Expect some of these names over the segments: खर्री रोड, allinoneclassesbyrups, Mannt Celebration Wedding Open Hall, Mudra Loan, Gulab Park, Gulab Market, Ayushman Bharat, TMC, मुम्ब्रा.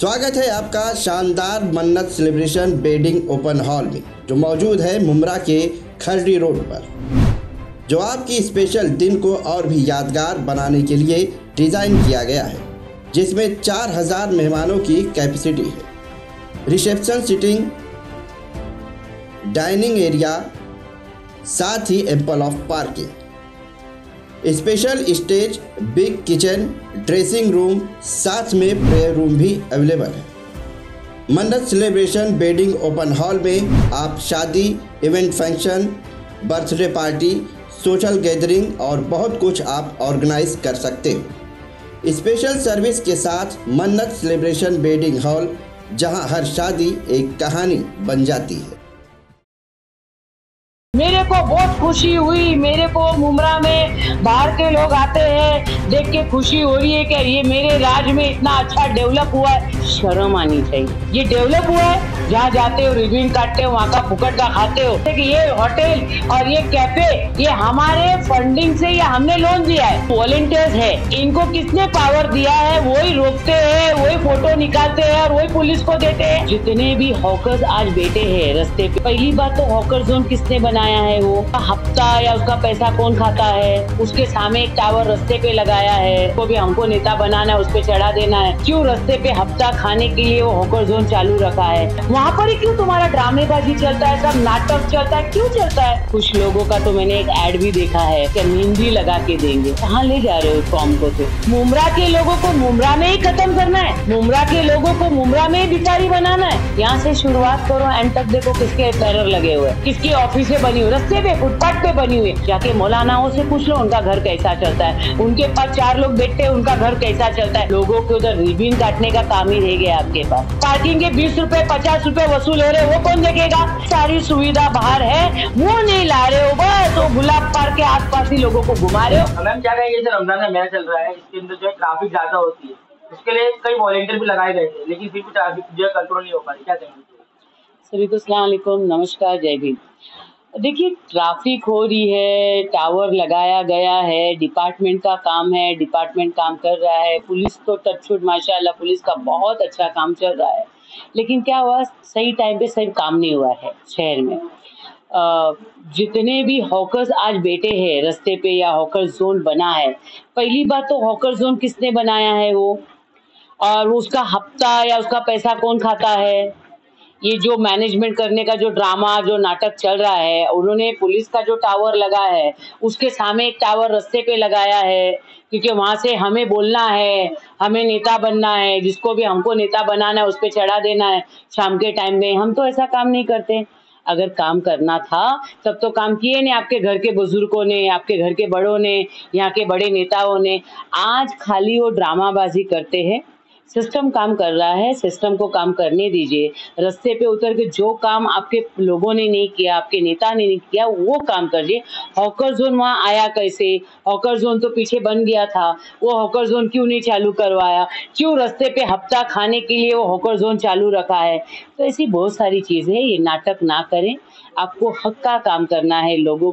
स्वागत है आपका शानदार मन्नत सेलिब्रेशन वेडिंग ओपन हॉल में, जो मौजूद है मुम्ब्रा के खर्री रोड पर, जो आपकी स्पेशल दिन को और भी यादगार बनाने के लिए डिज़ाइन किया गया है, जिसमें 4000 मेहमानों की कैपेसिटी है। रिसेप्शन सीटिंग, डाइनिंग एरिया, साथ ही ample of parking, special stage, big kitchen, dressing room, साथ में प्रेयर रूम भी अवेलेबल है। मन्नत सेलिब्रेशन वेडिंग ओपन हॉल में आप शादी, event, function, birthday party, social gathering और बहुत कुछ आप ऑर्गेनाइज कर सकते हो। स्पेशल सर्विस के साथ मन्नत सेलिब्रेशन वेडिंग हॉल, जहां हर शादी एक कहानी बन जाती है। मेरे को बहुत खुशी हुई, मेरे को मुम्ब्रा में बाहर के लोग आते हैं, देख के खुशी हो रही है कि ये मेरे राज्य में इतना अच्छा डेवलप हुआ है। शर्म आनी चाहिए, ये डेवलप हुआ है। जहाँ जाते हो रिबिन काटते हो, वहाँ का फुकट का खाते हो। कि ये होटल और ये कैफे ये हमारे फंडिंग से या हमने लोन दिया है। वॉलेंटियर्स है, इनको किसने पावर दिया है? वही रोकते है, वही फोटो निकालते है और वही पुलिस को देते है। जितने भी हॉकर्स आज बैठे है रस्ते पे, पहली बात तो हॉकर जोन किसने बनाया है? वो हफ्ता या उसका पैसा कौन खाता है? उसके सामने एक टावर रस्ते पे लगाया है, वो भी हमको नेता बनाना है, उस पे चढ़ा देना है। क्यों रस्ते पे हफ्ता खाने के लिए वो हॉकर जोन चालू रखा है? वहाँ पर ही क्यों तुम्हारा ड्रामेबाजी चलता है, सब नाटक चलता है, क्यों चलता है? कुछ लोगों का तो मैंने एक एड भी देखा है कि मेहंदी लगा के देंगे। कहाँ ले जा रहे हो कॉम को? तो मुम्ब्रा के लोगों को मुम्ब्रा में ही खत्म करना है, मुम्ब्रा के लोगों को मुम्ब्रा में ही भिखारी बनाना है। यहाँ से शुरुआत करो, एंड तक देखो किसके पैर लगे हुए, किसकी ऑफिस बनी, रस्ते पे फुटपाथ पे बनी हुई। जाके मौलानाओं से पूछ लो उनका घर कैसा चलता है, उनके पास 4 लोग बैठते हैं, उनका घर कैसा चलता है। लोगों के उधर रिबन काटने का काम ही रह गया आपके पास। पार्किंग के 20 रुपए 50 रुपए वसूल हो रहे, वो कौन देखेगा? सारी सुविधा बाहर है, वो नहीं ला रहे हो। बस तो गुलाब पार्क के आसपास ही लोगों को घुमा रहे हो। मैम क्या कहेंगे, जैसे रमजान का मेला चल रहा है, इसके अंदर जो है ट्रैफिक ज्यादा होती है, उसके लिए कई वॉलंटियर भी लगाए गए थे, लेकिन फिर भी ट्रैफिक जो है कंट्रोल नहीं हो पा रही, क्या कहेंगे? सभी को अस्सलाम वालेकुम, नमस्कार, जय हिंद। देखिए, ट्रैफिक हो रही है, टावर लगाया गया है, डिपार्टमेंट का काम है, डिपार्टमेंट काम कर रहा है। पुलिस तो टचवुड माशाल्लाह, पुलिस का बहुत अच्छा काम चल रहा है, लेकिन क्या हुआ, सही टाइम पे सही काम नहीं हुआ है शहर में। जितने भी हॉकर्स आज बैठे हैं रस्ते पे या हॉकर जोन बना है, पहली बात तो हॉकर जोन किसने बनाया है? वो और उसका हफ्ता या उसका पैसा कौन खाता है? ये जो मैनेजमेंट करने का जो ड्रामा जो नाटक चल रहा है, उन्होंने पुलिस का जो टावर लगा है उसके सामने एक टावर रस्ते पे लगाया है, क्योंकि वहाँ से हमें बोलना है, हमें नेता बनना है, जिसको भी हमको नेता बनाना है उस पे चढ़ा देना है। शाम के टाइम में हम तो ऐसा काम नहीं करते। अगर काम करना था तब तो काम किए ने आपके घर के बुजुर्गों ने, आपके घर के बड़ों ने, यहाँ के बड़े नेताओं ने। आज खाली वो ड्रामाबाजी करते हैं। सिस्टम काम कर रहा है, सिस्टम को काम करने दीजिए। रस्ते पे उतर के जो काम आपके लोगों ने नहीं किया, आपके नेता ने नहीं किया, वो काम करिए। हॉकर जोन वहाँ आया कैसे? हॉकर जोन तो पीछे बन गया था, वो हॉकर जोन क्यों नहीं चालू करवाया? क्यों रस्ते पे हफ्ता खाने के लिए वो हॉकर जोन चालू रखा है? तो ऐसी बहुत सारी चीज़ें, ये नाटक ना करें। आपको हक का काम करना है, लोगों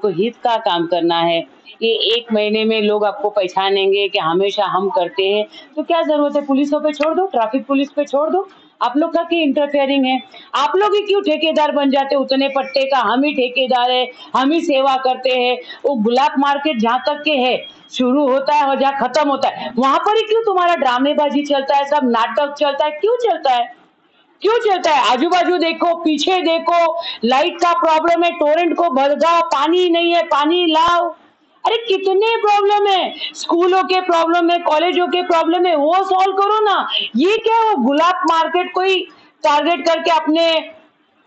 को हित का काम करना है। ये एक महीने में लोग आपको पहचानेंगे कि हमेशा हम करते हैं, तो क्या जरूरत है? पुलिसों पे छोड़ दो, ट्रैफिक पुलिस पे छोड़ दो। आप लोग का क्या इंटरफेयरिंग है? आप लोग ही क्यों ठेकेदार बन जाते उतने पट्टे का? हम ही ठेकेदार है, हम ही सेवा करते हैं। वो गुलाब मार्केट जहाँ तक के है, शुरू होता है और जहाँ खत्म होता है, वहां पर ही क्यों तुम्हारा ड्रामेबाजी चलता है, सब नाटक चलता है, क्यों चलता है? क्यों चलता है? आजू बाजू देखो, पीछे देखो, लाइट का प्रॉब्लम है, टोरेंट को भर जाओ, पानी नहीं है, पानी लाओ। अरे कितने प्रॉब्लम है, स्कूलों के प्रॉब्लम है, कॉलेजों के प्रॉब्लम है, वो सॉल्व करो ना। ये क्या है, गुलाब मार्केट को ही टारगेट करके अपने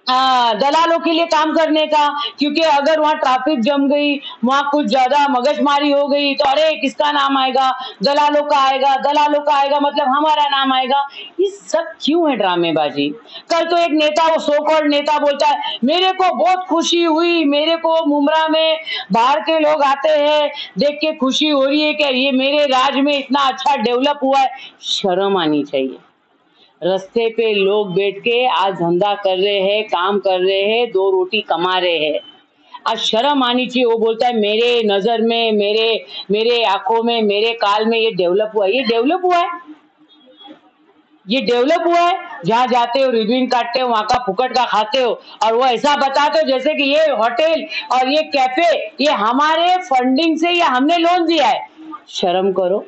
दलालों के लिए काम करने का? क्योंकि अगर वहाँ ट्रैफिक जम गई, वहाँ कुछ ज्यादा मगजमारी हो गई, तो अरे किसका नाम आएगा? दलालों का आएगा, दलालों का आएगा, मतलब हमारा नाम आएगा। ये सब क्यों है ड्रामेबाजी? कल तो एक नेता, वो सो कॉल्ड नेता बोलता है, मेरे को बहुत खुशी हुई, मेरे को मुम्ब्रा में बाहर के लोग आते हैं, देख के खुशी हो रही है कि ये मेरे राज्य में इतना अच्छा डेवलप हुआ है। शर्म आनी चाहिए। रस्ते पे लोग बैठ के आज धंधा कर रहे हैं, काम कर रहे हैं, 2 रोटी कमा रहे हैं। आज शर्म आनी चाहिए। वो बोलता है मेरे नजर में, मेरे आंखों में, मेरे काल में ये डेवलप हुआ है। ये डेवलप हुआ है? ये डेवलप हुआ है, जहाँ जाते हो रिबन काटते हो, वहाँ का फुकट का खाते हो और वो ऐसा बताते हो जैसे कि ये होटल और ये कैफे ये हमारे फंडिंग से या हमने लोन दिया है। शर्म करो,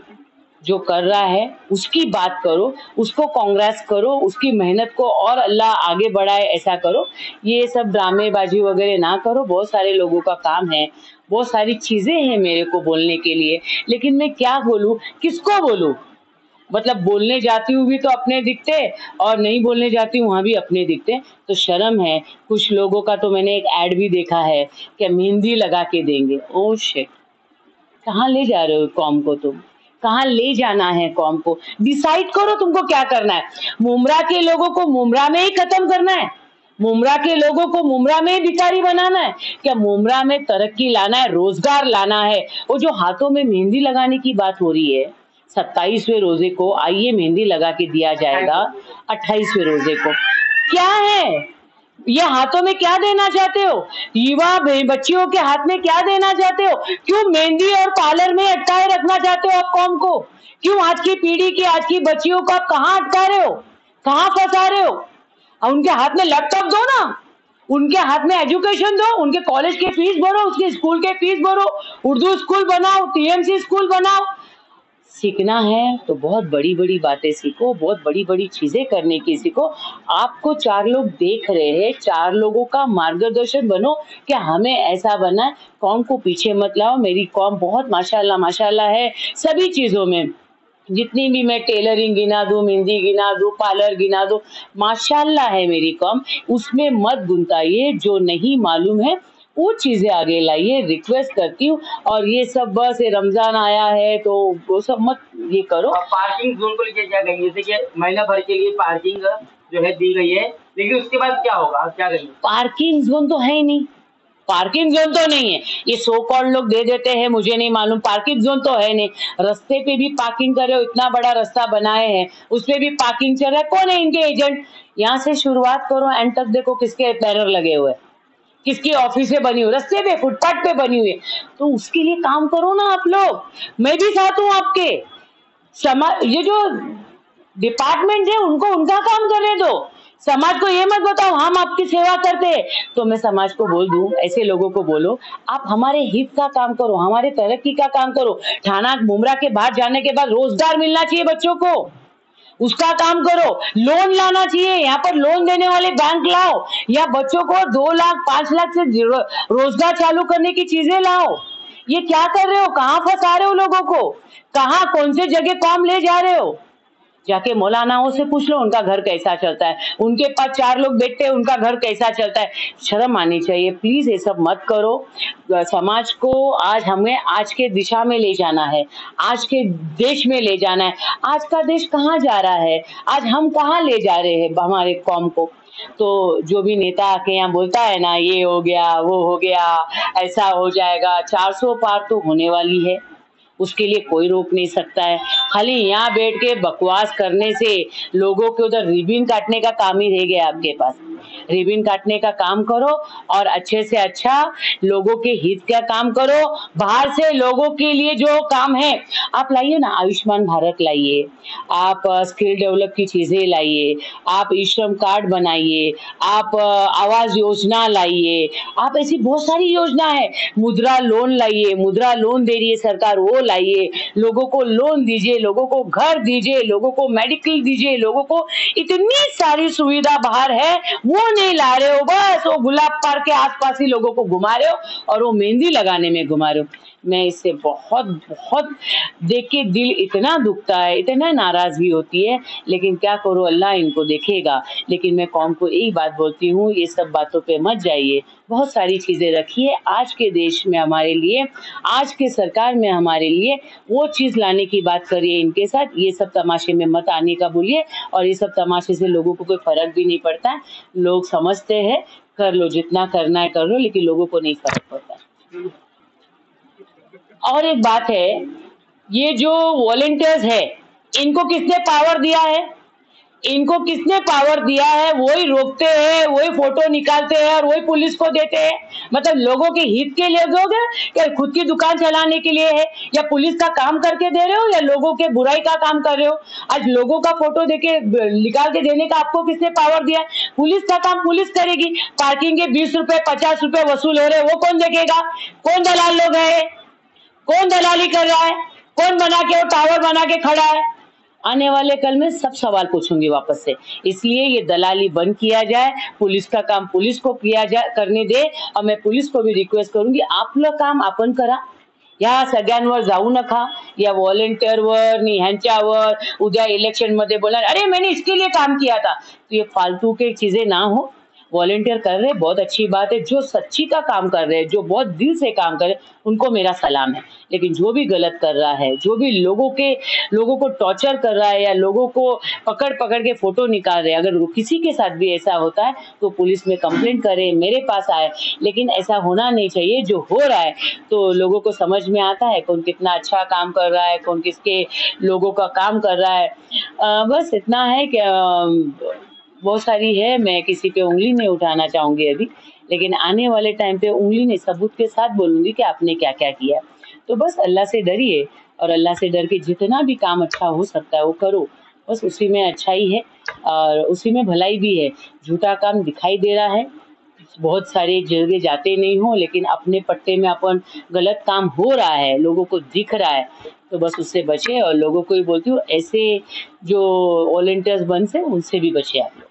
जो कर रहा है उसकी बात करो, उसको कांग्रेस करो, उसकी मेहनत को और अल्लाह आगे बढ़ाए ऐसा करो। ये सब ड्रामेबाजी वगैरह ना करो। बहुत सारे लोगों का काम है, बहुत सारी चीजें हैं मेरे को बोलने के लिए, लेकिन मैं क्या बोलूं, किसको बोलूं? मतलब बोलने जाती हूँ भी तो अपने दिखते और नहीं बोलने जाती हूँ वहाँ भी अपने दिखते। तो शर्म है। कुछ लोगों का तो मैंने एक ऐड भी देखा है कि मेहंदी लगा के देंगे। ओ शिट, कहाँ ले जा रहे हो कॉम को तुम? कहाँ ले जाना है कॉम को? डिसाइड करो तुमको क्या करना है। मुम्ब्रा के लोगों को मुम्ब्रा में ही खत्म करना है, मुम्ब्रा के लोगों को मुम्ब्रा में ही भिखारी बनाना है क्या? मुम्ब्रा में तरक्की लाना है, रोजगार लाना है। वो जो हाथों में मेहंदी लगाने की बात हो रही है, 27वें रोजे को आइए मेहंदी लगा के दिया जाएगा, 28वें रोजे को। क्या है ये हाथों में? क्या देना चाहते हो युवा बच्चियों के हाथ में? क्या देना चाहते हो? क्यों मेहंदी और पार्लर में अटकाए रखना चाहते हो आप कौम को? क्यों आज की पीढ़ी की, आज की बच्चियों को आप कहाँ अटका रहे हो, कहाँ फंसा रहे हो? उनके हाथ में लैपटॉप दो ना, उनके हाथ में एजुकेशन दो, उनके कॉलेज के फीस भरो, उसके स्कूल के फीस भरो, उर्दू स्कूल बनाओ, TMC स्कूल बनाओ। सीखना है तो बहुत बड़ी बड़ी बातें सीखो, बहुत बड़ी बड़ी चीजें करने की सीखो। आपको चार लोग देख रहे हैं, चार लोगों का मार्गदर्शन बनो कि हमें ऐसा बनना है। कौम को पीछे मत लाओ। मेरी कौम बहुत माशाल्लाह माशाल्लाह है सभी चीजों में। जितनी भी मैं टेलरिंग गिना दूं, मेहंदी गिना दूं, पार्लर गिना दूं, माशाल्लाह है मेरी कौम। उसमें मत गुंताइए, जो नहीं मालूम है वो चीजें आगे लाइए, रिक्वेस्ट करती हूँ। और ये सब बस रमजान आया है तो वो सब मत ये करो। पार्किंग जोन को लेकर क्या कहेंगे? जैसे कि महीना भर के लिए पार्किंग जो है दी गई है, लेकिन उसके बाद क्या होगा, क्या करेंगे? पार्किंग जोन तो है ही नहीं, पार्किंग जोन तो नहीं है। ये सो कॉल्ड लोग दे देते हैं, मुझे नहीं मालूम। पार्किंग जोन तो है नहीं, रास्ते पे भी पार्किंग कर रहे हो, इतना बड़ा रास्ता बनाए हैं उसपे भी पार्किंग चल रहा है। कौन है इनके एजेंट? यहाँ से शुरुआत करो, एंड तक देखो किसके बैनर लगे हुए, किसकी ऑफिसें बनी हुई, रस्ते पे फुटपाथ पे बनी हुई है। तो उसके लिए काम करो ना आप लोग। मैं भी साथ हूँ आपके। समाज, ये जो डिपार्टमेंट है उनको उनका काम करने दो। समाज को ये मत बताओ हम आपकी सेवा करते हैं। तो मैं समाज को बोल दूं, ऐसे लोगों को बोलो आप हमारे हित का काम करो, हमारे तरक्की का काम करो। थाना मुम्ब्रा के बाहर जाने के बाद रोजगार मिलना चाहिए बच्चों को, उसका काम करो। लोन लाना चाहिए, यहाँ पर लोन देने वाले बैंक लाओ, या बच्चों को 2 लाख 5 लाख से रोजगार चालू करने की चीजें लाओ। ये क्या कर रहे हो? कहाँ फंसा रहे हो लोगों को? कहाँ कौन से जगह काम ले जा रहे हो? जाके मौलानाओं से पूछ लो उनका घर कैसा चलता है, उनके पास 4 लोग बैठते हैं उनका घर कैसा चलता है। शर्म आनी चाहिए, प्लीज ये सब मत करो। समाज को आज हमें आज के दिशा में ले जाना है, आज के देश में ले जाना है। आज का देश कहाँ जा रहा है, आज हम कहाँ ले जा रहे हैं हमारे कौम को? तो जो भी नेता आके यहाँ बोलता है ना ये हो गया वो हो गया ऐसा हो जाएगा, 400 पार तो होने वाली है, उसके लिए कोई रोक नहीं सकता है। खाली यहाँ बैठ के बकवास करने से लोगों के उधर रिबन काटने का काम ही रह गया आपके पास। रिबन काटने का काम करो और अच्छे से अच्छा लोगों के हित का काम करो। बाहर से लोगों के लिए जो काम है आप लाइए ना, आयुष्मान भारत लाइए, आप स्किल डेवलप की चीजें लाइए, आप ई श्रम कार्ड बनाइए, आप आवास योजना लाइए, आप ऐसी बहुत सारी योजना है। मुद्रा लोन लाइए, मुद्रा लोन दे रही है सरकार, वो लाइए। लोगों को लोन दीजिए, लोगों को घर दीजिए, लोगों को मेडिकल दीजिए, लोगों को इतनी सारी सुविधा बाहर है वो नहीं ला रहे हो। बस वो गुलाब पार्क के आसपास ही लोगों को घुमा रहे हो और वो मेहंदी लगाने में घुमा रहे हो। मैं इससे बहुत बहुत देख के दिल इतना दुखता है, इतना नाराज भी होती है, लेकिन क्या करो, अल्लाह इनको देखेगा। लेकिन मैं कौम को एक बात बोलती हूँ, ये सब बातों पे मत जाइए, बहुत सारी चीजें रखिए आज के देश में हमारे लिए, आज के सरकार में हमारे लिए वो चीज लाने की बात करिए। इनके साथ ये सब तमाशे में मत आने का बोलिए, और ये सब तमाशे से लोगों को कोई फर्क भी नहीं पड़ता है। लोग समझते हैं, कर लो जितना करना है कर लो, लेकिन लोगों को नहीं फर्क पड़ता। और एक बात है, ये जो वॉलंटियर्स है इनको किसने पावर दिया है? इनको किसने पावर दिया है, वही रोकते हैं, वही फोटो निकालते हैं और वही पुलिस को देते हैं। मतलब लोगों के हित के लिए दोगे या खुद की दुकान चलाने के लिए है, या पुलिस का काम करके दे रहे हो या लोगों के बुराई का काम कर रहे हो। आज लोगों का फोटो देके निकाल के देने का आपको किसने पावर दिया है? पुलिस का काम पुलिस करेगी। पार्किंग के 20 रुपए 50 रुपए वसूल हो रहे, वो कौन देखेगा? कौन दलाल लोग है, कौन दलाली कर रहा है, कौन बना के वो टावर बना के खड़ा है? आने वाले कल में सब सवाल पूछूंगी वापस से। इसलिए ये दलाली बंद किया जाए, पुलिस का काम पुलिस को किया जाए करने दे। और मैं पुलिस को भी रिक्वेस्ट करूंगी, आपलं काम आपण करा, या सगळ्यांवर जाऊ नका, या व्हॉलंटियरवर नी ह्यांच्यावर उद्या इलेक्शन मध्ये बोलणार अरे मैंने इसके लिए काम किया था, तो ये फालतू के चीजें ना हो। वॉलंटियर कर रहे बहुत अच्छी बात है, जो सच्ची का काम कर रहे हैं, जो बहुत दिल से काम कर रहे हैं, उनको मेरा सलाम है। लेकिन जो भी गलत कर रहा है, जो भी लोगों को टॉर्चर कर रहा है या लोगों को पकड़ के फोटो निकाल रहे हैं, अगर किसी के साथ भी ऐसा होता है तो पुलिस में कंप्लेंट करे, मेरे पास आए। लेकिन ऐसा होना नहीं चाहिए। जो हो रहा है तो लोगों को समझ में आता है कौन कितना अच्छा काम कर रहा है, कौन किसके लोगों का काम कर रहा है। बस इतना है कि बहुत सारी है, मैं किसी पे उंगली नहीं उठाना चाहूंगी अभी, लेकिन आने वाले टाइम पे उंगली नहीं, सबूत के साथ बोलूंगी कि आपने क्या क्या किया। तो बस अल्लाह से डरिए और अल्लाह से डर के जितना भी काम अच्छा हो सकता है वो करो, बस उसी में अच्छाई है और उसी में भलाई भी है। झूठा काम दिखाई दे रहा है, बहुत सारे जगह जाते नहीं हो, लेकिन अपने पट्टे में अपन गलत काम हो रहा है, लोगों को दिख रहा है, तो बस उससे बचे। और लोगों को ही बोलती हूँ ऐसे जो वॉलंटियर्स बन से उनसे भी बचे आप लोग।